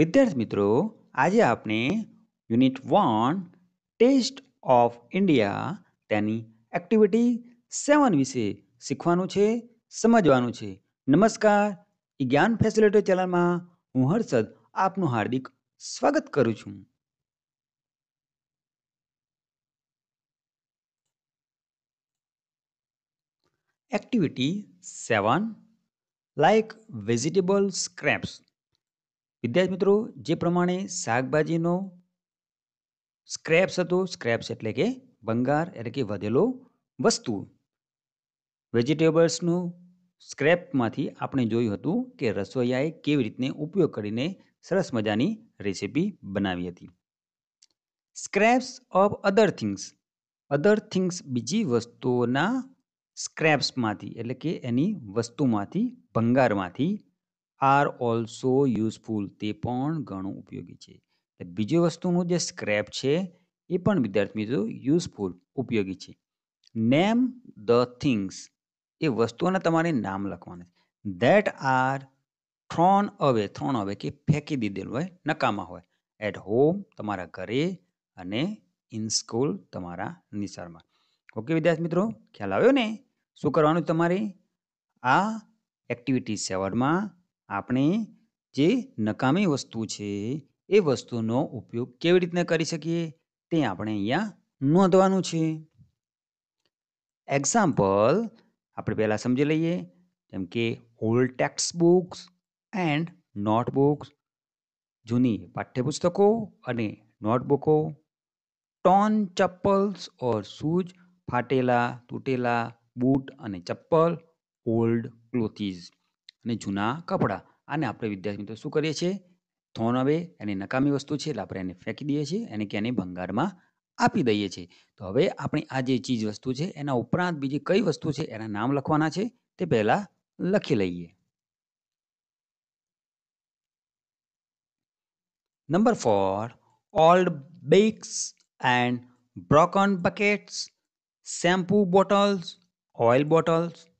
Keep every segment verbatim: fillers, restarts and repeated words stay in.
વિદ્યાર્થી મિત્રો આજે આપણે unit one test of India તેની એક્ટિવિટી સેવન વિશે શીખવાનું છે, સમજવાનું છે। નમસ્કાર, ઈ જ્ઞાન ફેસિલિટેટર ચેનલમાં હું હર્ષદ આપનું હાર્દિક સ્વાગત કરું છું। Activity seven like vegetable scraps. विद्यार्थी मित्रों जे प्रमाणे शाकभाजीनो स्क्रैप्स हतो, स्क्रैप्स एटले के बंगार एटले के वधेलो वस्तु। वेजिटेबल्सनो स्क्रैपमांथी आपणे जोयुं हतुं के रसोईयाए केवी रीतने उपयोग करीने सरस मजानी रेसिपी बनावी हती। Scraps of other things, other things बीजी वस्तुओना स्क्रैप्स मांथी एटले के एनी वस्तु मांथी भंगार मांथी आर ऑल्सो यूजफुल, ते पण घणो उपयोगी छे। એટલે બીજી વસ્તુનો જે સ્ક્રેપ છે એ પણ વિદ્યાર્થી મિત્રો યુઝફુલ ઉપયોગી છે। નેમ ધ થિંગ્સ, એ વસ્તુઓના તમારે નામ લખવાના છે। That are thrown away, thrown away કે ફેંકી દીધેલું હોય, નકામા હોય। એટ હોમ તમારા ઘરે અને ઇન સ્કૂલ તમારા નિશાળમાં। ઓકે વિદ્યાર્થી મિત્રો, ખ્યાલ આવ્યો ને શું કરવાનું તમારે? આ એક્ટિવિટી સેવનમાં આપણે જે નકામી વસ્તુ છે એ વસ્તુનો ઉપયોગ કેવી રીતના કરી શકીએ તે આપણે અહીંયા નોંધવાનું છે। એક્ઝામ્પલ આપણે પહેલાં સમજી લઈએ, જેમ કે old text books and notebooks, જૂની પાઠ્યપુસ્તકો અને નોટબુકો। ટોન ચપ્પલ્સ ઓર શૂઝ, ફાટેલા તૂટેલા बूट अने चप्पल। ओल्ड क्लॉथीज अने जूना कपड़ा। आने आपणे विद्यार्थी मित्रों शुं करीए छीए? थ्रोन अवे, एनी नकामी वस्तु छे એટલે આપણે એને ફેંકી દઈએ છીએ, એને કે એને ભંગારમાં આપી દઈએ છીએ। તો હવે આપણે આ જે ચીજ વસ્તુ છે એના ઉપરાંત બીજી કઈ વસ્તુ છે એના નામ લખવાના છે તે પહેલા લખી લઈએ। Number four old bags and broken buckets, shampoo bottles, oil bottles.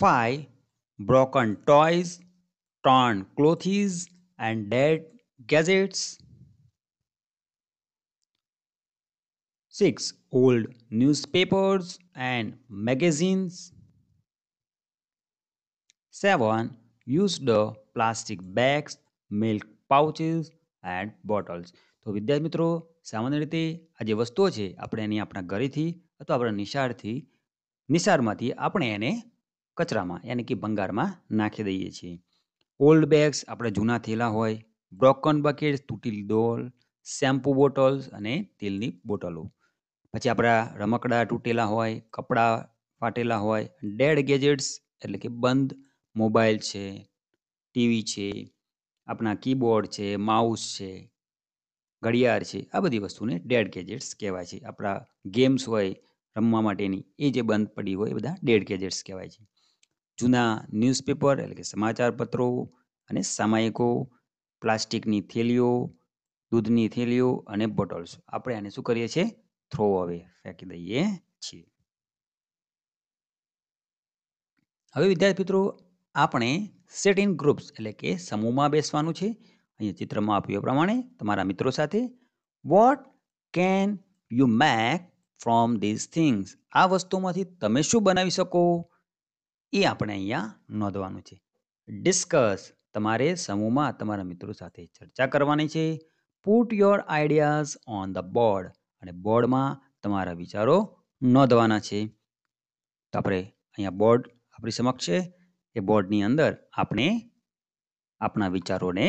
Five broken toys, torn clothes and dead gadgets. Six old newspapers and magazines. Seven used plastic bags, milk pouches and bottles. तो विद्यार्थी मित्रों सामान्य रीते आ जे वस्तुओं है अपने any अपना घरे थी तो अपना निशार थी निशार मांथी अपने एने कचरा में यानी कि बंगार में नाखी दईए छीए। ओल्ड बेग्स अपने जूना थेला होय, ब्रोकन बकेट्स तूटेली डोल, शैम्पू बोटल्स अने तेलनी बोटलो। पछी अपना रमकड़ा तूटेला होय, कपड़ा फाटेला होय। डेड गेजेट्स एटले के बंद मोबाइल छे, टीवी छे, अपना कीबोर्ड छे, माउस छे, ઘડિયાળ છે, આ બધી વસ્તુને ડેડ ગેજેટ્સ કહેવાય છે। આપણા ગેમ્સ હોય રમવા માટેની એ જે બંધ પડી હોય એ બધા ડેડ ગેજેટ્સ કહેવાય છે। જૂના ન્યૂઝપેપર એટલે કે સમાચારપત્રો અને સામયિકો, પ્લાસ્ટિકની થેલીઓ, દૂધની થેલીઓ અને બોટલ્સ। આપણે આને શું કરીએ છીએ? થ્રો અવે, ફેંકી દઈએ છીએ। હવે વિદ્યાર્થી મિત્રો આપણે સેટ ઇન ગ્રુપ્સ એટલે કે સમૂહમાં બેસવાનું છે। અહીંયા ચિત્રમાં આપ્યા પ્રમાણે તમારા મિત્રો સાથે what can you make from these things, આ વસ્તુમાંથી તમે શું બનાવી શકો એ આપણે અહીંયા નોંધવાનું છે। ડિસ્કસ, તમારે સમૂહમાં તમારા મિત્રો સાથે ચર્ચા કરવાની છે। Put your ideas on the board, અને બોર્ડમાં તમારા વિચારો નોંધવાના છે। તો આપણે અહીંયા બોર્ડ આપણી સમક્ષ છે, એ બોર્ડની અંદર આપણે આપણા વિચારોને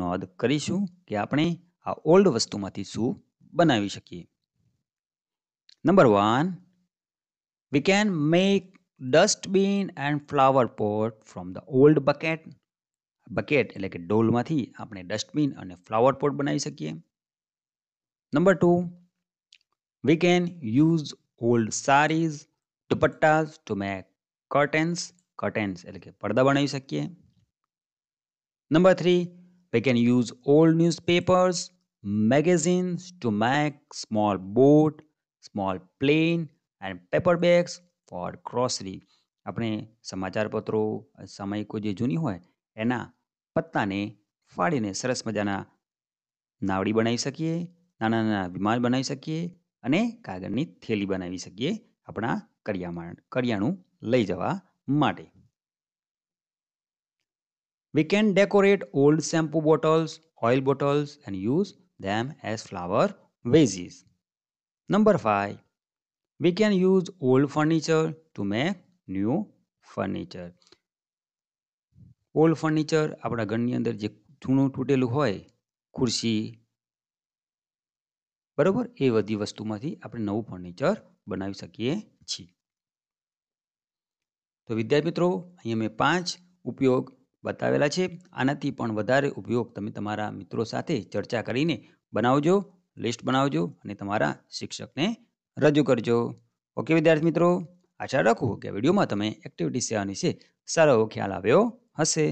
નોંધ કરીશું કે આપણે આ ઓલ્ડ વસ્તુમાંથી શું બનાવી શકીએ। Number one we can make dustbin and flower pot from the old bucket, bucket એટલે કે ડોલમાંથી આપણે ડસ્ટબીન અને ફ્લાવર પોટ બનાવી શકીએ। Number two we can use old saris, dupattas to make curtains, curtains એટલે કે પડદા બનાવી શકીએ। Number three we can use old newspapers, magazines to make small boat, small plane and paper bags for grocery। આપણે સમાચારપત્રો સામયિકો જે જૂની હોય એના પત્તાને ફાડીને સરસ મજાના નાવડી બનાવી શકીએ, નાના નાના વિમાન બનાવી શકીએ અને કાગળની થેલી બનાવી શકીએ આપણા કરિયામાં કરિયાણું લઈ જવા માટે. We can decorate old shampoo bottles, oil bottles and use them as flower vases. Number five. We can use old furniture to make new furniture. Old furniture આપણા ઘરની અંદર જે જૂનું તૂટેલું હોય, ખુરશી બરાબર, એ બધી વસ્તુમાંથી આપણે નવું ફર્નિચર બનાવી શકીએ છીએ. તો વિદ્યાર્થી મિત્રો, અહીંયા મેં પાંચ ઉપયોગ બતાવેલા છે. આનાથી પણ વધારે ઉપયોગ તમે તમારા મિત્રો સાથે ચર્ચા કરીને બનાવજો, લિસ્ટ બનાવજો અને તમારા શિક્ષકને રજૂ કરજો. ઓકે વિદ્યાર્થી મિત્રો, આશા રાખું કે વિડીયોમાં તમે એક્ટિવિટી સેવન વિશે સારો એવો ખ્યાલ આવ્યો હશે.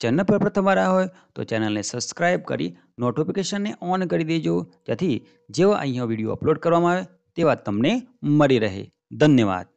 ચેનલ પર પ્રથમ વાર આવ્યા હોય તો ચેનલને સબસ્ક્રાઇબ કરી નોટિફિકેશનને ઓન કરી દેજો, જેથી જેવા અહીંયા વિડીયો અપલોડ કરવામાં આવે તેવા તમને મળી રહે. ધન્યવાદ.